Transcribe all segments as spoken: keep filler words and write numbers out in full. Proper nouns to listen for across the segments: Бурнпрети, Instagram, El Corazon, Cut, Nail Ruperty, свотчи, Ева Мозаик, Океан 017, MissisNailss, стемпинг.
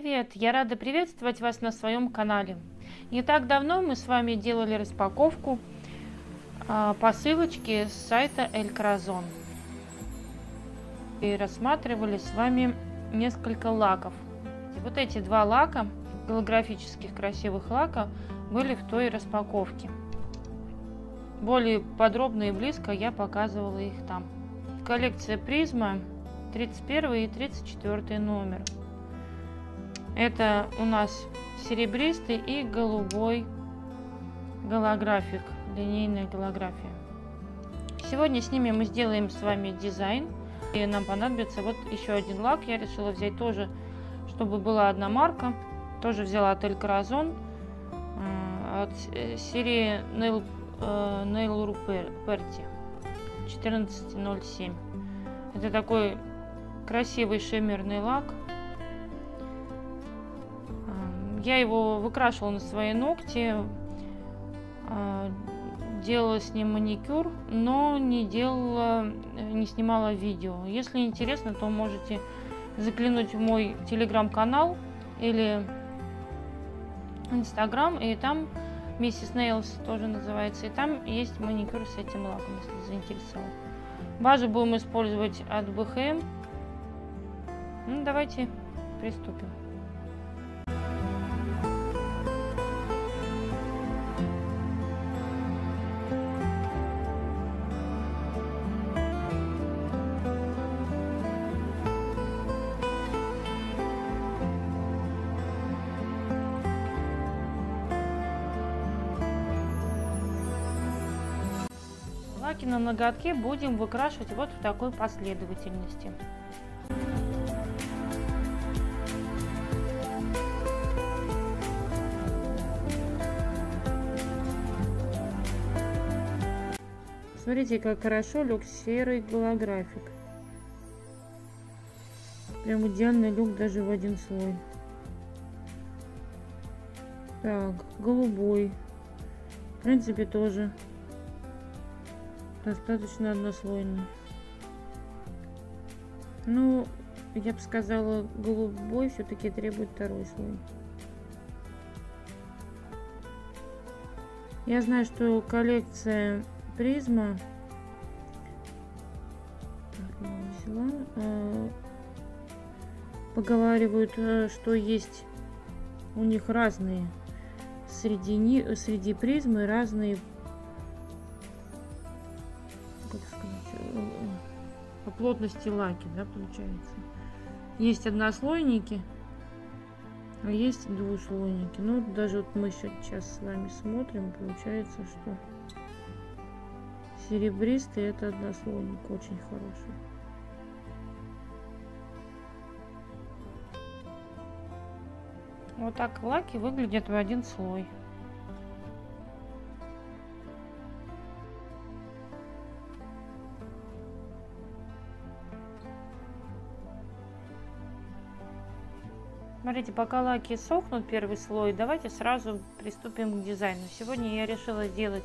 привет! Я рада приветствовать вас на своем канале. Не так давно мы с вами делали распаковку э, посылочки с сайта El Corazon и рассматривали с вами несколько лаков. И вот эти два лака, голографических красивых лака, были в той распаковке. Более подробно и близко я показывала их там. Коллекция Призма, тридцать первый и тридцать четвёртый номер. Это у нас серебристый и голубой голографик, линейная голография. Сегодня с ними мы сделаем с вами дизайн, и нам понадобится вот еще один лак. Я решила взять тоже, чтобы была одна марка, тоже взяла от El Corazon, от серии Nail Ruperty четырнадцать ноль семь. Это такой красивый шиммерный лак. Я его выкрашивала на свои ногти, делала с ним маникюр, но не делала, не снимала видео. Если интересно, то можете заглянуть в мой телеграм-канал или инстаграм, и там MissisNailss тоже называется, и там есть маникюр с этим лаком, если заинтересовал. Базу будем использовать от бэ ха эм. Ну, давайте приступим. Лаки на ноготке будем выкрашивать вот в такой последовательности. Смотрите, как хорошо лег серый голографик. Прям идеальный лег даже в один слой. Так, голубой. В принципе, тоже достаточно однослойный. Ну, я бы сказала, голубой все-таки требует второй слой. Я знаю, что коллекция Призма поговаривают, что есть у них разные среди, не... среди Призмы разные по плотности лаки, да, получается. Есть однослойники, а есть двуслойники. Ну, даже вот мы сейчас с вами смотрим, получается, что серебристый — это однослойник, очень хороший. Вот так лаки выглядят в один слой. Смотрите, пока лаки сохнут, первый слой, давайте сразу приступим к дизайну. Сегодня я решила сделать,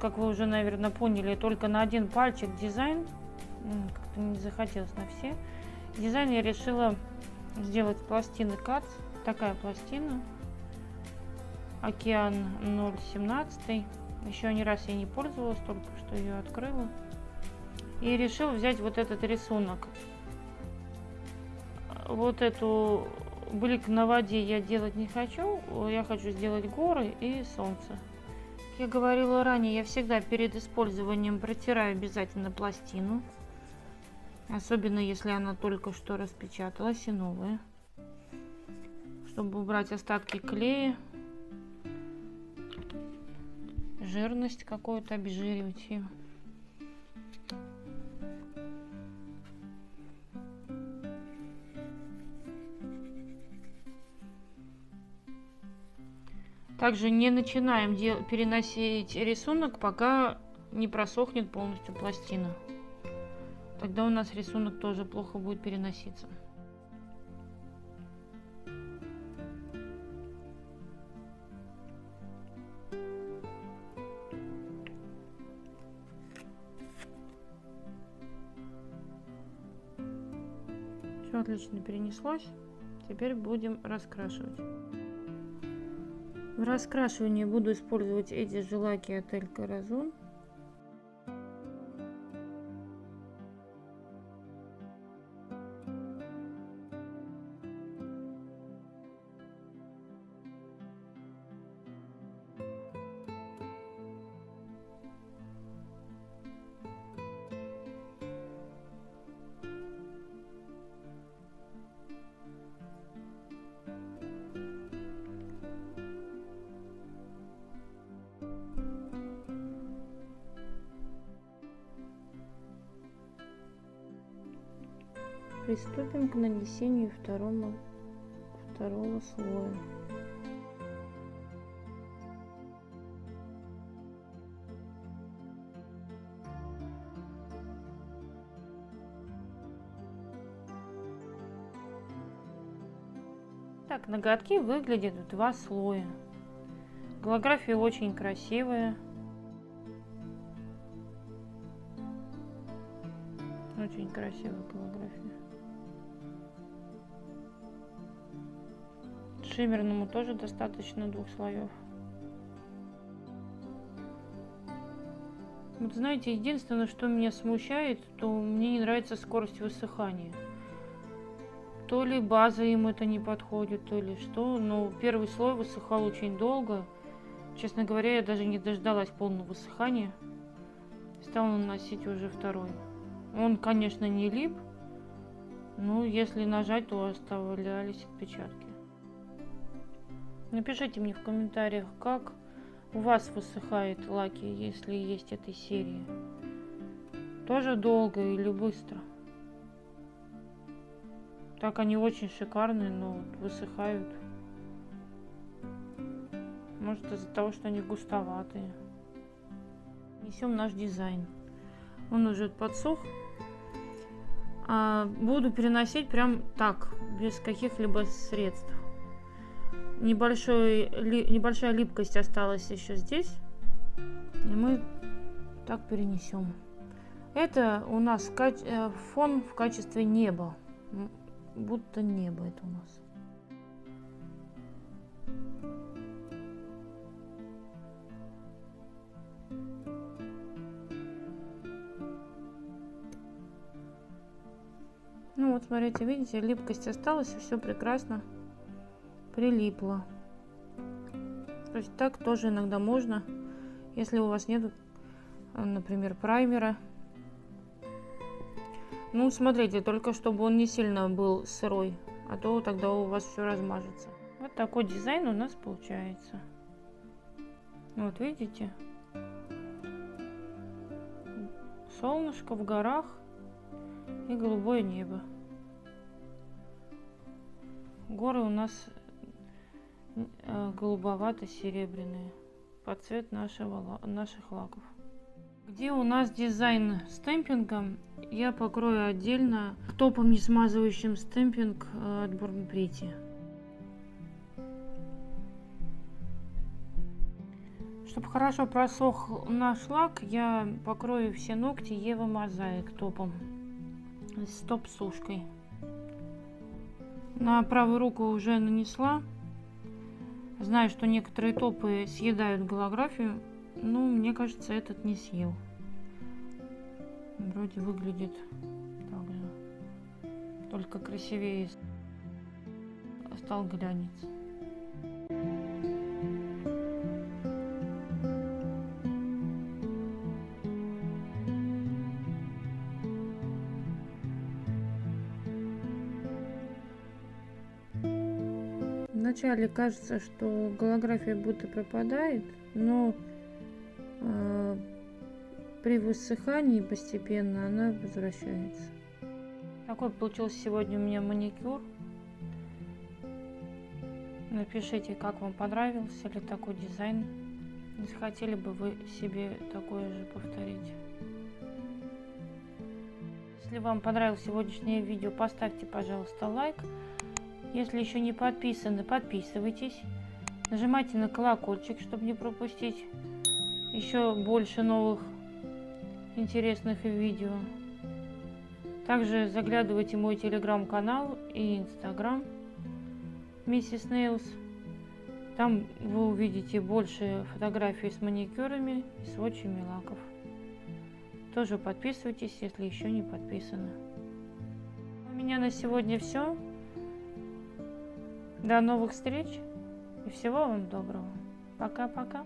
как вы уже, наверное, поняли, только на один пальчик дизайн. Как-то не захотелось на все. Дизайн я решила сделать пластины Cut. Такая пластина. Океан ноль семнадцать. Еще ни раз я не пользовалась, только что ее открыла. И решила взять вот этот рисунок. Вот эту блик на воде я делать не хочу, я хочу сделать горы и солнце. Как я говорила ранее, я всегда перед использованием протираю обязательно пластину, особенно если она только что распечаталась и новая, чтобы убрать остатки клея, жирность какую-то, обезжиривать ее. Также не начинаем переносить рисунок, пока не просохнет полностью пластина. Тогда у нас рисунок тоже плохо будет переноситься. Все отлично перенеслось. Теперь будем раскрашивать. В раскрашивании буду использовать эти же лаки от Эль Коразон. Приступим к нанесению второго, второго слоя. Так, ноготки выглядят в два слоя. Голография очень красивая. Очень красивая голография. Шиммерному тоже достаточно двух слоев. Вот знаете, единственное, что меня смущает, то мне не нравится скорость высыхания. То ли база им это не подходит, то ли что. Но первый слой высыхал очень долго. Честно говоря, я даже не дождалась полного высыхания. Стала наносить уже второй. Он, конечно, не лип, но если нажать, то оставлялись отпечатки. Напишите мне в комментариях, как у вас высыхают лаки, если есть этой серии. Тоже долго или быстро? Так они очень шикарные, но высыхают. Может, из-за того, что они густоватые. Несем наш дизайн. Он уже подсох. А буду переносить прям так, без каких-либо средств. Небольшой, ли, небольшая липкость осталась еще здесь, и мы так перенесем. Это у нас каче- фон в качестве неба, будто небо это у нас. Ну вот, смотрите, видите, липкость осталась, и все прекрасно прилипло. То есть так тоже иногда можно, если у вас нет, например, праймера. Ну, смотрите, только чтобы он не сильно был сырой, а то тогда у вас все размажется. Вот такой дизайн у нас получается. Вот видите? Солнышко в горах и голубое небо. Горы у нас голубовато-серебряные под цвет нашего, наших лаков. Где у нас дизайн стемпингом, я покрою отдельно топом, не смазывающим стемпинг от Бурнпрети. Чтобы хорошо просох наш лак, я покрою все ногти Ева Мозаик топом с топ-сушкой. На правую руку уже нанесла. Знаю, что некоторые топы съедают голографию, но мне кажется, этот не съел. Вроде выглядит так же, только красивее стал глянец. Вначале кажется, что голография будто пропадает, но э, при высыхании постепенно она возвращается. Такой получился сегодня у меня маникюр. Напишите, как вам понравился ли такой дизайн. Не хотели бы вы себе такое же повторить. Если вам понравилось сегодняшнее видео, поставьте, пожалуйста, лайк. Если еще не подписаны, подписывайтесь. Нажимайте на колокольчик, чтобы не пропустить еще больше новых интересных видео. Также заглядывайте в мой телеграм-канал и инстаграм. MissisNailss. Там вы увидите больше фотографий с маникюрами и сводчами лаков. Тоже подписывайтесь, если еще не подписаны. У меня на сегодня все. До новых встреч и всего вам доброго. Пока-пока.